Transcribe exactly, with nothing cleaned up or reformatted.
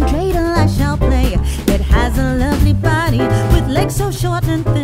concentrate and I shall play. It has a lovely body with legs so short and thin.